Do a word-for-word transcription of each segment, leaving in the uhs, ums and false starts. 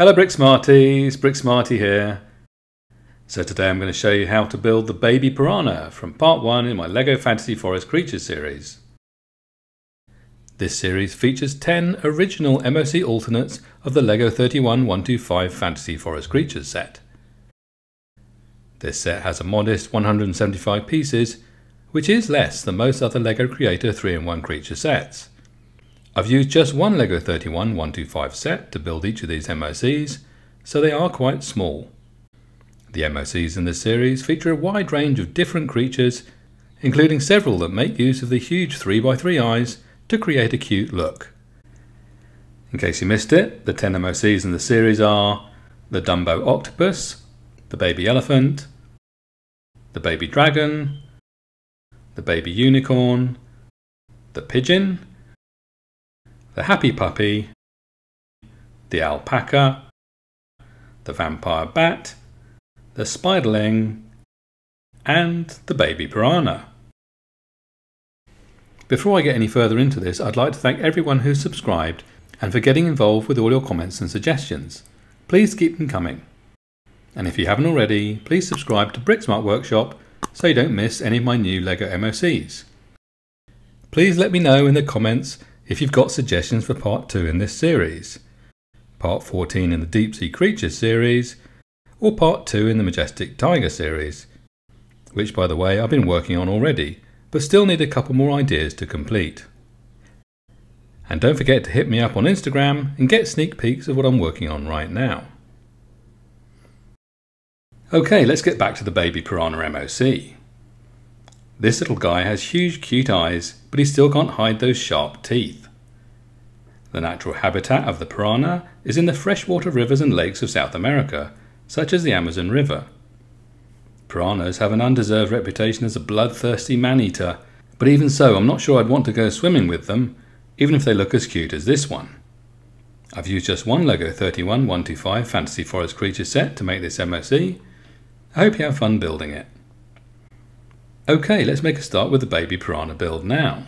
Hello BrickSmarties, BrickSmarty here. So today I'm going to show you how to build the baby piranha from part one in my LEGO Fantasy Forest Creatures series. This series features ten original M O C alternates of the LEGO thirty-one one twenty-five Fantasy Forest Creatures set. This set has a modest one hundred seventy-five pieces, which is less than most other LEGO Creator three in one creature sets. I've used just one LEGO thirty-one one twenty-five set to build each of these M O Cs, so they are quite small. The M O Cs in this series feature a wide range of different creatures, including several that make use of the huge three by three eyes to create a cute look. In case you missed it, the ten M O Cs in the series are the Dumbo Octopus, the Baby Elephant, the Baby Dragon, the Baby Unicorn, the Pigeon, the Happy Puppy, the Alpaca, the Vampire Bat, the Spiderling, and the Baby Piranha. Before I get any further into this, I'd like to thank everyone who's subscribed and for getting involved with all your comments and suggestions. Please keep them coming. And if you haven't already, please subscribe to BrickSmart Workshop so you don't miss any of my new LEGO M O Cs. Please let me know in the comments if you've got suggestions for part two in this series, part fourteen in the Deep Sea Creatures series, or part two in the Majestic Tiger series, which by the way I've been working on already, but still need a couple more ideas to complete. And don't forget to hit me up on Instagram and get sneak peeks of what I'm working on right now. Okay, let's get back to the Baby Piranha M O C. This little guy has huge cute eyes, but he still can't hide those sharp teeth. The natural habitat of the piranha is in the freshwater rivers and lakes of South America, such as the Amazon River. Piranhas have an undeserved reputation as a bloodthirsty man-eater, but even so I'm not sure I'd want to go swimming with them, even if they look as cute as this one. I've used just one LEGO thirty-one one twenty-five Fantasy Forest Creature set to make this M O C. I hope you have fun building it. Okay, let's make a start with the Baby Piranha build now.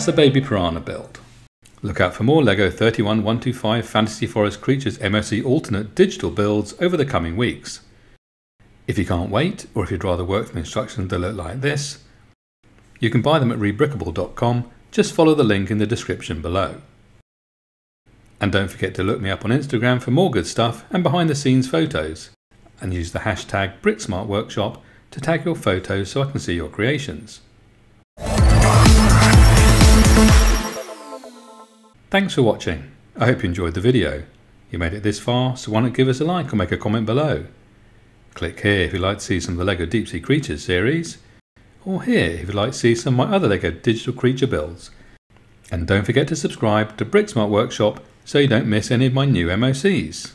that's the baby piranha build. Look out for more LEGO thirty-one one twenty-five Fantasy Forest Creatures M O C alternate digital builds over the coming weeks. If you can't wait, or if you'd rather work from instructions that look like this, you can buy them at Rebrickable dot com, just follow the link in the description below. And don't forget to look me up on Instagram for more good stuff and behind the scenes photos, and use the hashtag BrickSmart Workshop to tag your photos so I can see your creations. Thanks for watching. I hope you enjoyed the video. You made it this far, so why not give us a like or make a comment below. Click here if you'd like to see some of the LEGO Deep Sea Creatures series, or here if you'd like to see some of my other LEGO digital creature builds. And don't forget to subscribe to BrickSmart Workshop so you don't miss any of my new M O Cs.